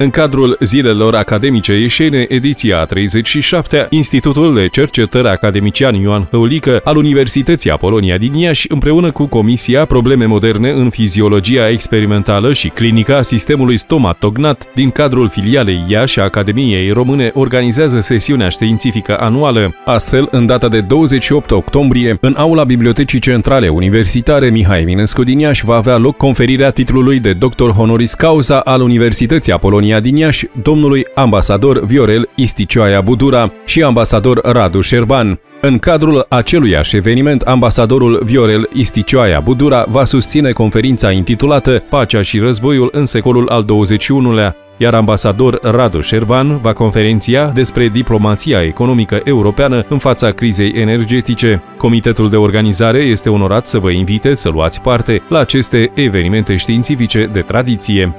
În cadrul zilelor academice ieșene, ediția a 37-a, Institutul de Cercetări Academician Ioan Hăulică al Universității Apolonia din Iași, împreună cu Comisia Probleme Moderne în Fiziologia Experimentală și Clinica Sistemului Stomatognat, din cadrul filialei Iași a Academiei Române, organizează sesiunea științifică anuală. Astfel, în data de 28 octombrie, în aula Bibliotecii Centrale Universitare Mihai Minescu din Iași, va avea loc conferirea titlului de doctor honoris causa al Universității Apolonia din Iași, domnului ambasador Viorel Isticioaia-Budura și ambasador Radu Șerban. În cadrul aceluiași eveniment, ambasadorul Viorel Isticioaia-Budura va susține conferința intitulată Pacea și războiul în secolul al XXI-lea, iar ambasador Radu Șerban va conferenția despre diplomația economică europeană în fața crizei energetice. Comitetul de organizare este onorat să vă invite să luați parte la aceste evenimente științifice de tradiție.